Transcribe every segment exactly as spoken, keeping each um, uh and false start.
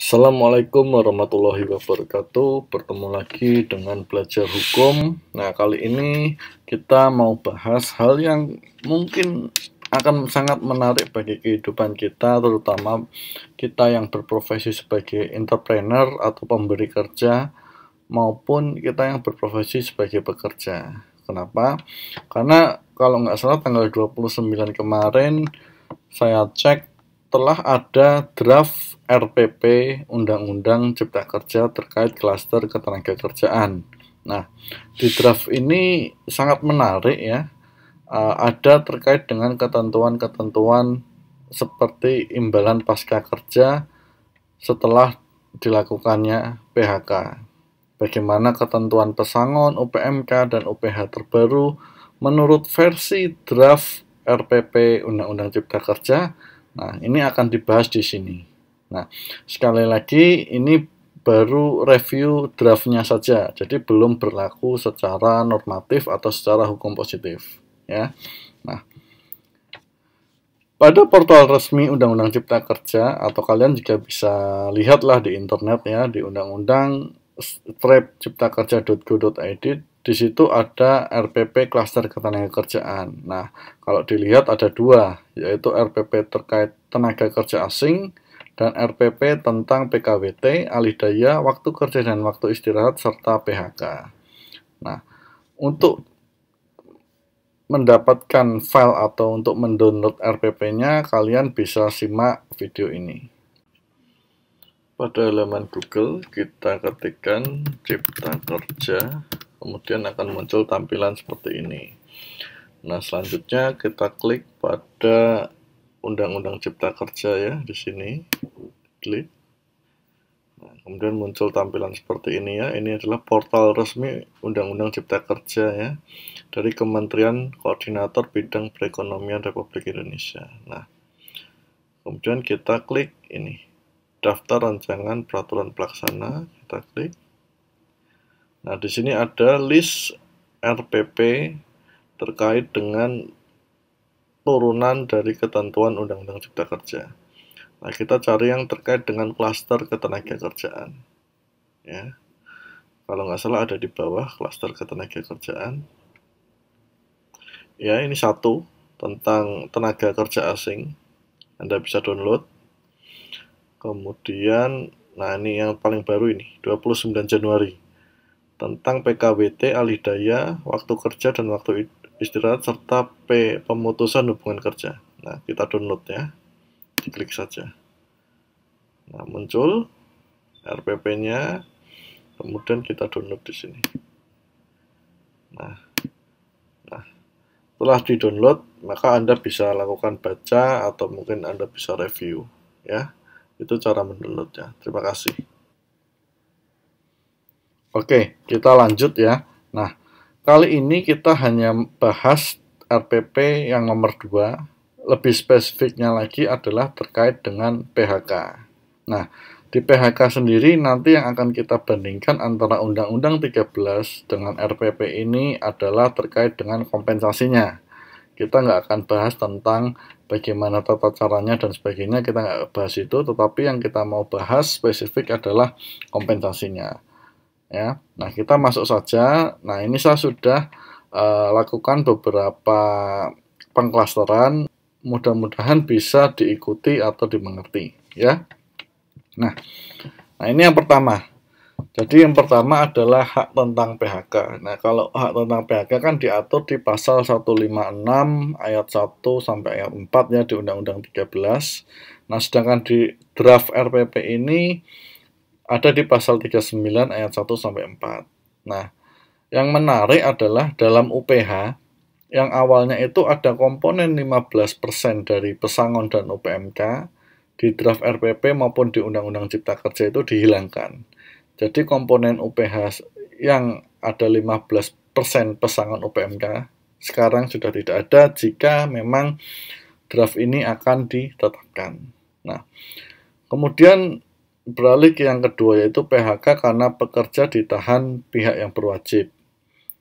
Assalamualaikum warahmatullahi wabarakatuh. Bertemu lagi dengan belajar hukum. Nah, kali ini kita mau bahas hal yang mungkin akan sangat menarik bagi kehidupan kita, terutama kita yang berprofesi sebagai entrepreneur atau pemberi kerja, maupun kita yang berprofesi sebagai pekerja. Kenapa? Karena kalau nggak salah tanggal dua puluh sembilan kemarin saya cek telah ada draft R P P Undang-Undang Cipta Kerja terkait klaster ketenagakerjaan. Nah, di draft ini sangat menarik ya. Uh, ada terkait dengan ketentuan-ketentuan seperti imbalan pasca kerja setelah dilakukannya P H K. Bagaimana ketentuan pesangon, U P M K, dan U P H terbaru menurut versi draft R P P Undang-Undang Cipta Kerja? Nah, ini akan dibahas di sini. Nah, sekali lagi ini baru review draftnya saja, jadi belum berlaku secara normatif atau secara hukum positif. Ya. Nah, pada portal resmi Undang-Undang Cipta Kerja, atau kalian juga bisa lihatlah di internet ya, di Undang-Undang ciptakerja titik go titik id, di situ ada R P P klaster ketenagakerjaan. Nah, kalau dilihat ada dua, yaitu R P P terkait tenaga kerja asing dan R P P tentang P K W T, alih daya, waktu kerja dan waktu istirahat, serta P H K. Nah, untuk mendapatkan file atau untuk mendownload R P P-nya, kalian bisa simak video ini. Pada halaman Google, kita ketikkan Cipta Kerja, kemudian akan muncul tampilan seperti ini. Nah, selanjutnya kita klik pada Undang-Undang Cipta Kerja ya, di sini. Klik. Nah, kemudian muncul tampilan seperti ini ya. Ini adalah portal resmi Undang-Undang Cipta Kerja ya, dari Kementerian Koordinator Bidang Perekonomian Republik Indonesia. Nah, kemudian kita klik ini, daftar rancangan peraturan pelaksana. Kita klik. Nah, di sini ada list R P P terkait dengan turunan dari ketentuan Undang-Undang Cipta Kerja. Nah, kita cari yang terkait dengan klaster ketenagakerjaan. Ya. Kalau nggak salah ada di bawah klaster ketenagakerjaan. Ya, ini satu tentang tenaga kerja asing. Anda bisa download. Kemudian, nah ini yang paling baru ini, dua puluh sembilan Januari. Tentang P K W T, alih daya, waktu kerja dan waktu istirahat, serta P, pemutusan hubungan kerja. Nah, kita download ya. Klik saja. Nah, muncul R P P-nya, kemudian kita download di sini. Nah, nah, setelah di-download, maka Anda bisa lakukan baca atau mungkin Anda bisa review, ya. Itu cara mendownloadnya. Terima kasih. Oke, kita lanjut ya. Nah, kali ini kita hanya bahas R P P yang nomor dua. Lebih spesifiknya lagi adalah terkait dengan P H K. Nah, di P H K sendiri nanti yang akan kita bandingkan antara Undang-Undang tiga belas dengan R P P ini adalah terkait dengan kompensasinya. Kita nggak akan bahas tentang bagaimana tata caranya dan sebagainya, kita nggak bahas itu, tetapi yang kita mau bahas spesifik adalah kompensasinya. Ya, nah, kita masuk saja. Nah, ini saya sudah uh, lakukan beberapa pengklasteran. Mudah-mudahan bisa diikuti atau dimengerti ya. Nah, nah ini yang pertama. Jadi yang pertama adalah hak tentang P H K. Nah, kalau hak tentang P H K kan diatur di pasal seratus lima puluh enam ayat satu sampai ayat empat ya, di Undang-Undang tiga belas. Nah, sedangkan di draft R P P ini ada di pasal tiga puluh sembilan ayat satu sampai empat. Nah, yang menarik adalah dalam U P H yang awalnya itu ada komponen lima belas persen dari pesangon dan U P M K, di draft R P P maupun di Undang-Undang Cipta Kerja itu dihilangkan. Jadi komponen U P H yang ada lima belas persen pesangon U P M K sekarang sudah tidak ada jika memang draft ini akan ditetapkan. Nah, kemudian beralih ke yang kedua, yaitu P H K karena pekerja ditahan pihak yang berwajib.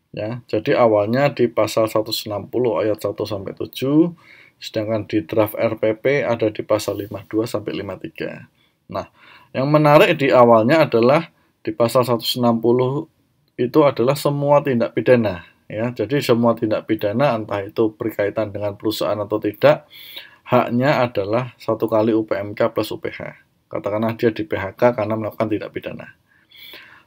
Ya, jadi awalnya di pasal seratus enam puluh ayat satu sampai tujuh, sedangkan di draft R P P ada di pasal lima puluh dua sampai lima puluh tiga. Nah, Yang menarik di awalnya adalah di pasal seratus enam puluh itu adalah semua tindak pidana, ya. Jadi semua tindak pidana entah itu berkaitan dengan perusahaan atau tidak, haknya adalah satu kali U P M K plus U P H. Katakanlah dia di P H K karena melakukan tindak pidana.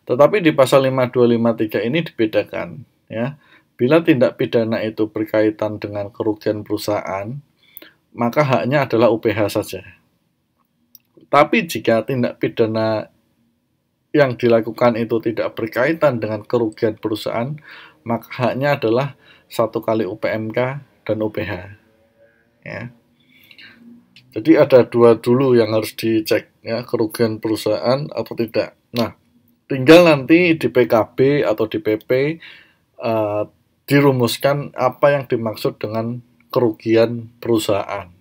Tetapi di pasal lima dua lima tiga ini dibedakan, ya. Bila tindak pidana itu berkaitan dengan kerugian perusahaan, maka haknya adalah U P H saja. Tapi jika tindak pidana yang dilakukan itu tidak berkaitan dengan kerugian perusahaan, maka haknya adalah satu kali U P M K dan U P H. Ya. Jadi ada dua dulu yang harus dicek, ya, kerugian perusahaan atau tidak. Nah, tinggal nanti di P K B atau di P P uh, dirumuskan apa yang dimaksud dengan kerugian perusahaan.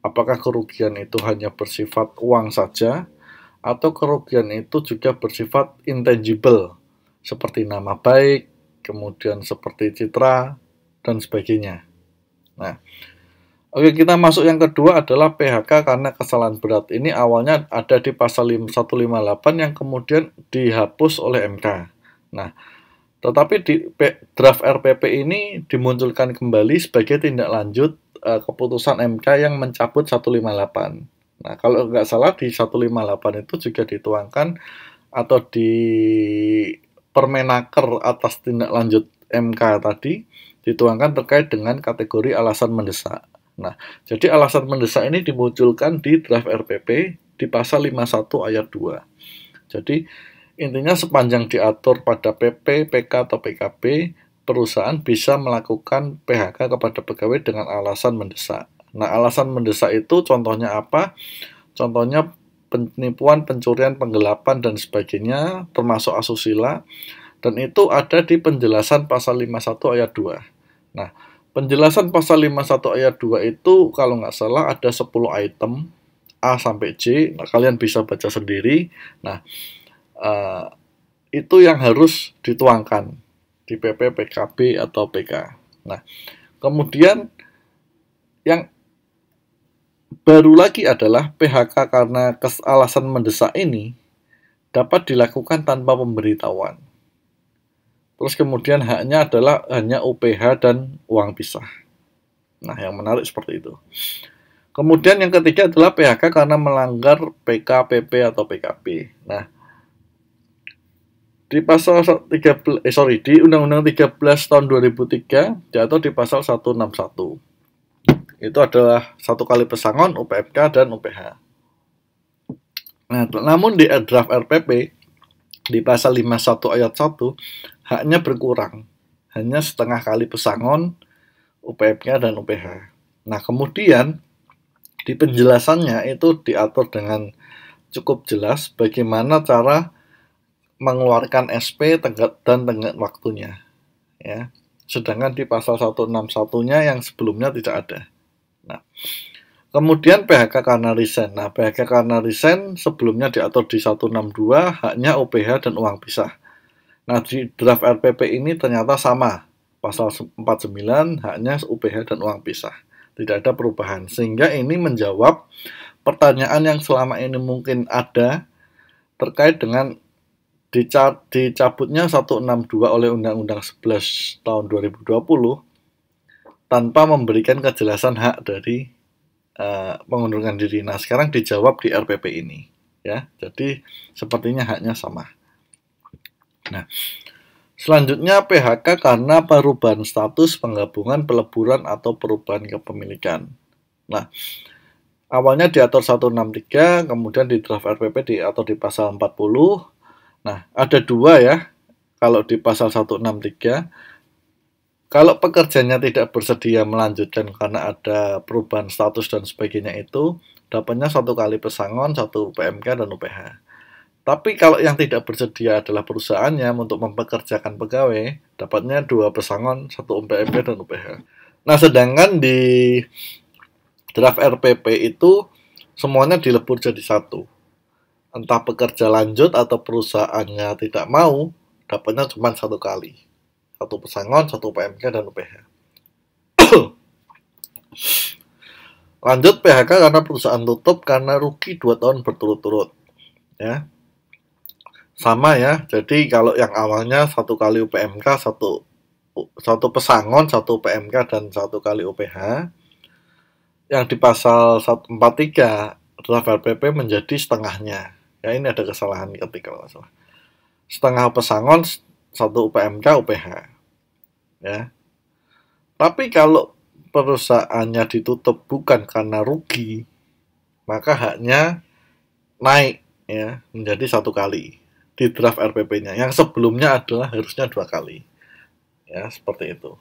Apakah kerugian itu hanya bersifat uang saja, atau kerugian itu juga bersifat intangible, seperti nama baik, kemudian seperti citra, dan sebagainya. Nah, oke, kita masuk yang kedua adalah P H K karena kesalahan berat. Ini awalnya ada di pasal seratus lima puluh delapan yang kemudian dihapus oleh M K. Nah, tetapi di draft R P P ini dimunculkan kembali sebagai tindak lanjut uh, keputusan M K yang mencabut seratus lima puluh delapan. Nah, kalau nggak salah di seratus lima puluh delapan itu juga dituangkan atau di permenaker atas tindak lanjut M K tadi dituangkan terkait dengan kategori alasan mendesak. Nah, jadi alasan mendesak ini dimunculkan di draft R P P di pasal lima puluh satu ayat dua. Jadi, intinya sepanjang diatur pada P P, P K, atau P K P, perusahaan bisa melakukan P H K kepada pegawai dengan alasan mendesak. Nah, alasan mendesak itu contohnya apa? Contohnya penipuan, pencurian, penggelapan, dan sebagainya, termasuk asusila. Dan itu ada di penjelasan pasal lima puluh satu ayat dua. Nah, penjelasan pasal lima puluh satu ayat dua itu kalau nggak salah ada sepuluh item A sampai J. Nah, kalian bisa baca sendiri. Nah, uh, itu yang harus dituangkan di P P, P K B, atau P K. Nah, kemudian yang baru lagi adalah P H K karena alasan mendesak ini dapat dilakukan tanpa pemberitahuan. Terus kemudian haknya adalah hanya U P H dan uang pisah. Nah, yang menarik seperti itu. Kemudian yang ketiga adalah P H K karena melanggar P K P P atau P K P. Nah, di pasal tiga belas, eh, sorry, di Undang-Undang tiga belas tahun dua ribu tiga diatur di pasal seratus enam puluh satu. Itu adalah satu kali pesangon U P M K dan U P H. Nah, namun di draft R P P di pasal lima puluh satu ayat satu haknya berkurang, hanya setengah kali pesangon U P M K dan U P H. Nah, kemudian di penjelasannya itu diatur dengan cukup jelas bagaimana cara mengeluarkan S P tenggat dan tenggat waktunya, ya. Sedangkan di pasal seratus enam puluh satu-nya yang sebelumnya tidak ada. Nah, kemudian P H K karena resign. Nah, P H K karena resign sebelumnya diatur di seratus enam puluh dua, haknya U P H dan uang pisah. Nah, di draft R P P ini ternyata sama. Pasal empat puluh sembilan, haknya U P H dan uang pisah. Tidak ada perubahan. Sehingga ini menjawab pertanyaan yang selama ini mungkin ada terkait dengan dicabutnya seratus enam puluh dua oleh Undang-Undang sebelas tahun dua ribu dua puluh tanpa memberikan kejelasan hak dari Uh, mengundurkan diri. Nah, sekarang dijawab di R P P ini, ya. Jadi sepertinya haknya sama. Nah, selanjutnya P H K karena perubahan status, penggabungan, peleburan, atau perubahan kepemilikan. Nah, awalnya diatur seratus enam puluh tiga, kemudian di draft R P P diatur di pasal empat puluh. Nah, ada dua, ya. Kalau di pasal seratus enam puluh tiga, kalau pekerjanya tidak bersedia melanjutkan karena ada perubahan status dan sebagainya itu, dapatnya satu kali pesangon, satu U P M K, dan U P H. Tapi kalau yang tidak bersedia adalah perusahaannya untuk mempekerjakan pegawai, dapatnya dua pesangon, satu U P M K, dan U P H. Nah, sedangkan di draft R P P itu semuanya dilebur jadi satu. Entah pekerja lanjut atau perusahaannya tidak mau, dapatnya cuma satu kali. Satu pesangon, satu U P M K, dan U P H. Lanjut P H K karena perusahaan tutup karena rugi dua tahun berturut-turut. ya. Sama ya, jadi kalau yang awalnya satu kali U P M K, satu, satu pesangon, satu U P M K, dan satu kali U P H, yang di pasal seratus empat puluh tiga, draft R P P menjadi setengahnya. Ya, ini ada kesalahan ketik kalau nggak salah. Setengah pesangon, satu U P M K, U P H. Ya. Tapi kalau perusahaannya ditutup bukan karena rugi, maka haknya naik ya menjadi satu kali. Di draft R P P-nya yang sebelumnya adalah harusnya dua kali, ya seperti itu.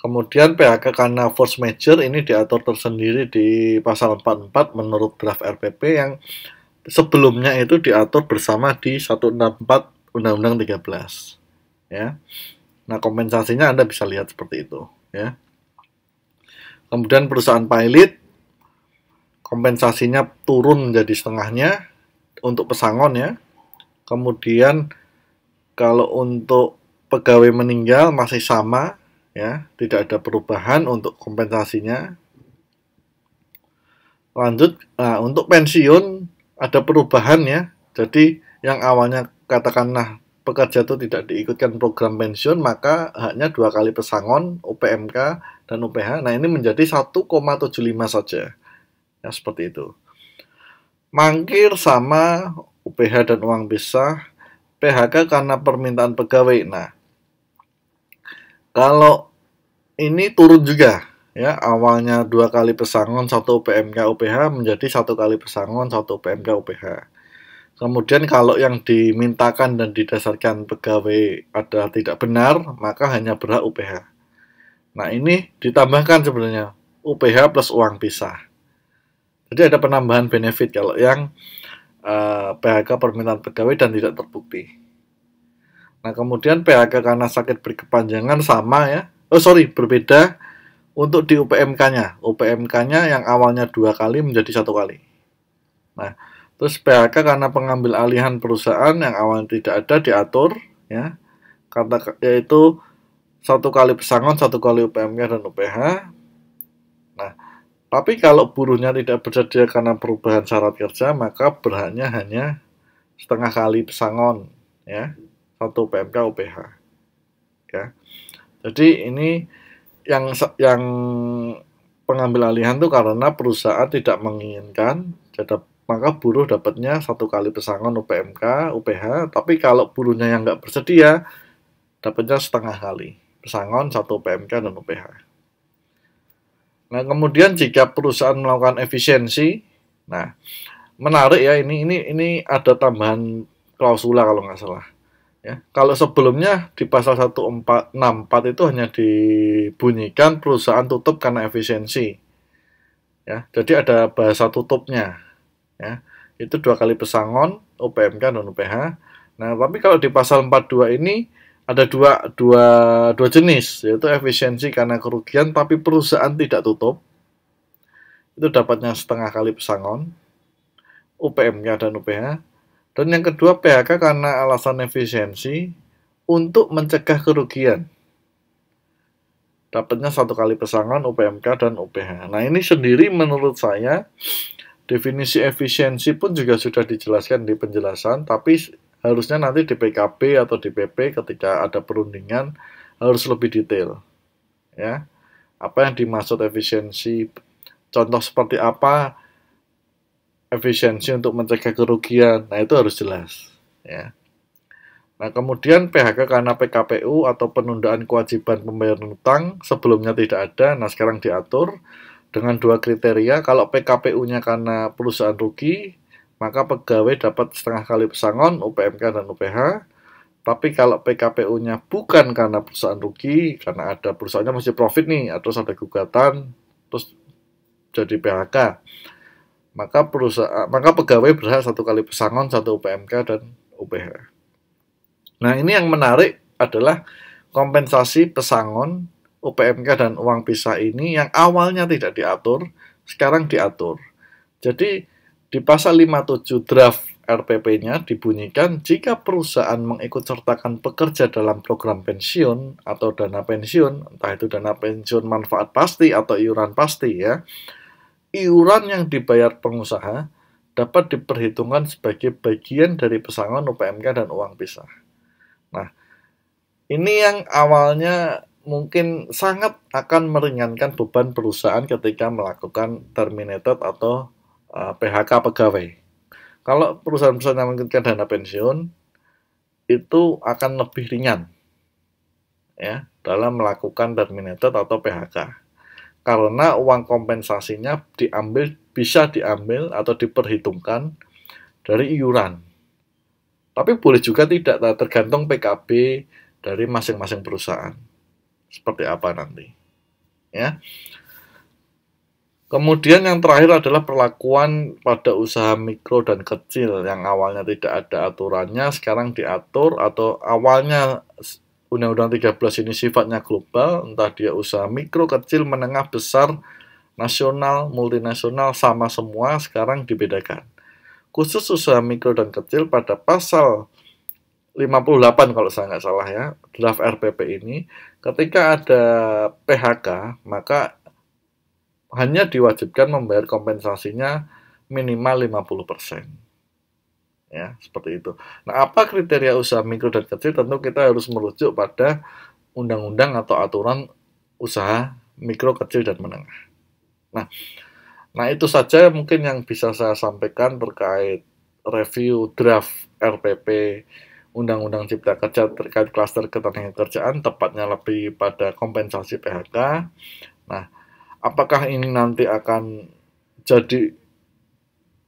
Kemudian P H K karena force majeure ini diatur tersendiri di pasal empat puluh empat menurut draft R P P yang sebelumnya itu diatur bersama di seratus enam puluh empat Undang-Undang tiga belas, ya. Nah kompensasinya Anda bisa lihat seperti itu, ya. Kemudian perusahaan pilot kompensasinya turun menjadi setengahnya untuk pesangon ya. Kemudian kalau untuk pegawai meninggal masih sama ya, tidak ada perubahan untuk kompensasinya. Lanjut, nah, untuk pensiun ada perubahan ya. Jadi yang awalnya katakanlah pekerja itu tidak diikutkan program pensiun, maka haknya dua kali pesangon U P M K dan U P H. Nah ini menjadi satu koma tujuh lima saja. Ya seperti itu. Mangkir sama U P H dan uang besar, P H K karena permintaan pegawai. Nah, kalau ini turun juga, ya awalnya dua kali pesangon, satu U P M K U P H menjadi satu kali pesangon, satu U P M K U P H. Kemudian kalau yang dimintakan dan didasarkan pegawai ada tidak benar, maka hanya berhak U P H. Nah ini ditambahkan sebenarnya U P H plus uang pisah. Jadi ada penambahan benefit kalau yang Uh, P H K permintaan pegawai dan tidak terbukti. Nah kemudian P H K karena sakit berkepanjangan sama ya. Oh sorry berbeda untuk di U P M K-nya. U P M K-nya yang awalnya dua kali menjadi satu kali. Nah terus P H K karena pengambil alihan perusahaan yang awalnya tidak ada diatur ya. Kata yaitu satu kali pesangon, satu kali U P M K dan U P H. Nah tapi kalau buruhnya tidak bersedia karena perubahan syarat kerja, maka berhaknya hanya setengah kali pesangon, ya, satu P M K U P H, ya. Jadi ini yang yang pengambil alihan itu karena perusahaan tidak menginginkan, jadi maka buruh dapatnya satu kali pesangon U P M K U P H. Tapi kalau buruhnya yang nggak bersedia, dapatnya setengah kali pesangon, satu P M K dan U P H. Nah, kemudian jika perusahaan melakukan efisiensi, nah, menarik ya, ini ini ini ada tambahan klausula kalau nggak salah. Ya, kalau sebelumnya di pasal seratus empat puluh empat itu hanya dibunyikan perusahaan tutup karena efisiensi. Ya, jadi ada bahasa tutupnya. Ya, itu dua kali pesangon, U P M K dan U P H. Nah, tapi kalau di pasal empat puluh dua ini ada dua, dua, dua jenis, yaitu efisiensi karena kerugian, tapi perusahaan tidak tutup. Itu dapatnya setengah kali pesangon, U P M K dan U P H. Dan yang kedua, P H K karena alasan efisiensi untuk mencegah kerugian. Dapatnya satu kali pesangon, U P M K dan U P H. Nah, ini sendiri menurut saya, definisi efisiensi pun juga sudah dijelaskan di penjelasan, tapi harusnya nanti di P K B atau di P P ketika ada perundingan harus lebih detail ya, apa yang dimaksud efisiensi, contoh seperti apa efisiensi untuk mencegah kerugian, nah itu harus jelas ya. Nah kemudian P H K karena P K P U atau penundaan kewajiban pembayaran utang sebelumnya tidak ada, nah sekarang diatur dengan dua kriteria, kalau P K P U-nya karena perusahaan rugi maka pegawai dapat setengah kali pesangon, U P M K, dan U P H. Tapi kalau P K P U-nya bukan karena perusahaan rugi, karena ada perusahaannya mesti profit nih, atau ada gugatan, terus jadi P H K. Maka perusahaan, maka pegawai berhak satu kali pesangon, satu U P M K, dan U P H. Nah, ini yang menarik adalah kompensasi pesangon, U P M K, dan uang pisah ini yang awalnya tidak diatur, sekarang diatur. Jadi, di pasal lima puluh tujuh draft R P P-nya dibunyikan jika perusahaan mengikutsertakan pekerja dalam program pensiun atau dana pensiun, entah itu dana pensiun manfaat pasti atau iuran pasti ya, iuran yang dibayar pengusaha dapat diperhitungkan sebagai bagian dari pesangon U P M K dan uang pisah. Nah, ini yang awalnya mungkin sangat akan meringankan beban perusahaan ketika melakukan terminated atau uh, P H K pegawai. Kalau perusahaan-perusahaan yang mengirimkan dana pensiun, itu akan lebih ringan ya dalam melakukan terminated atau P H K. Karena uang kompensasinya diambil, bisa diambil atau diperhitungkan dari iuran. Tapi boleh juga tidak, tergantung P K B dari masing-masing perusahaan. Seperti apa nanti, ya. Kemudian yang terakhir adalah perlakuan pada usaha mikro dan kecil yang awalnya tidak ada aturannya, sekarang diatur, atau awalnya Undang-Undang tiga belas ini sifatnya global, entah dia usaha mikro, kecil, menengah, besar, nasional, multinasional, sama semua, sekarang dibedakan. Khusus usaha mikro dan kecil pada pasal lima puluh delapan kalau saya nggak salah ya, draft R P P ini, ketika ada P H K, maka hanya diwajibkan membayar kompensasinya minimal lima puluh persen. Ya, seperti itu. Nah, apa kriteria usaha mikro dan kecil? Tentu kita harus merujuk pada undang-undang atau aturan usaha mikro, kecil, dan menengah. Nah, nah itu saja mungkin yang bisa saya sampaikan terkait review draft R P P Undang-Undang Cipta Kerja terkait klaster ketenagakerjaan, tepatnya lebih pada kompensasi P H K. Nah, apakah ini nanti akan jadi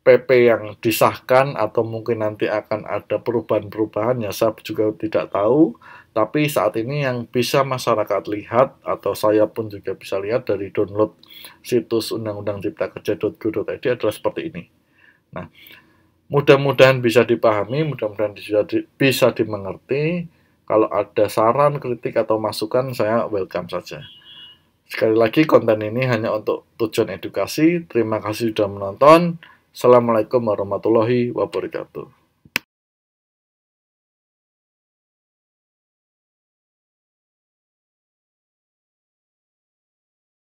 P P yang disahkan atau mungkin nanti akan ada perubahan-perubahan, ya saya juga tidak tahu. Tapi saat ini yang bisa masyarakat lihat, atau saya pun juga bisa lihat dari download situs undang-undang cipta kerja titik go titik id, adalah seperti ini. Nah, mudah-mudahan bisa dipahami, mudah-mudahan bisa dimengerti. Kalau ada saran, kritik, atau masukan, saya welcome saja. Sekali lagi, konten ini hanya untuk tujuan edukasi. Terima kasih sudah menonton. Assalamualaikum warahmatullahi wabarakatuh.